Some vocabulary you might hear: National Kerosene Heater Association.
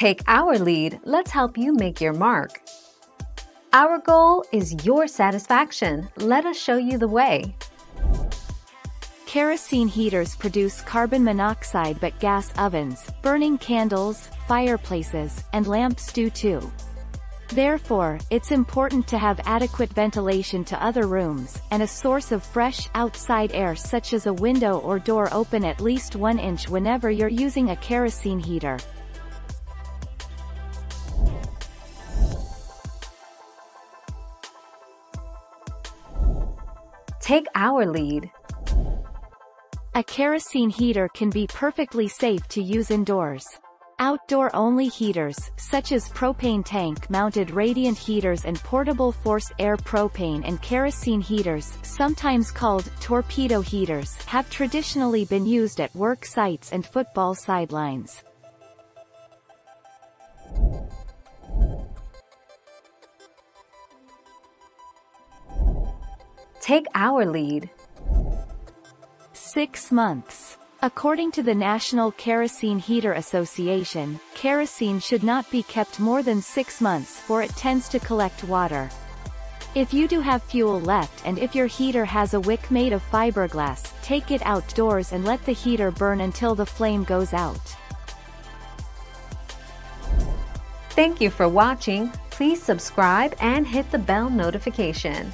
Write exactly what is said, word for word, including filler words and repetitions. Take our lead, let's help you make your mark. Our goal is your satisfaction. Let us show you the way. Kerosene heaters produce carbon monoxide, but gas ovens, burning candles, fireplaces, and lamps do too. Therefore, it's important to have adequate ventilation to other rooms, and a source of fresh, outside air such as a window or door open at least one inch whenever you're using a kerosene heater. Take our lead. A kerosene heater can be perfectly safe to use indoors. Outdoor-only heaters, such as propane tank-mounted radiant heaters and portable forced air propane and kerosene heaters, sometimes called torpedo heaters, have traditionally been used at work sites and football sidelines. Take our lead. Six months. According to the National Kerosene Heater Association, kerosene should not be kept more than six months for it tends to collect water. If you do have fuel left and if your heater has a wick made of fiberglass, take it outdoors and let the heater burn until the flame goes out. Thank you for watching. Please subscribe and hit the bell notification.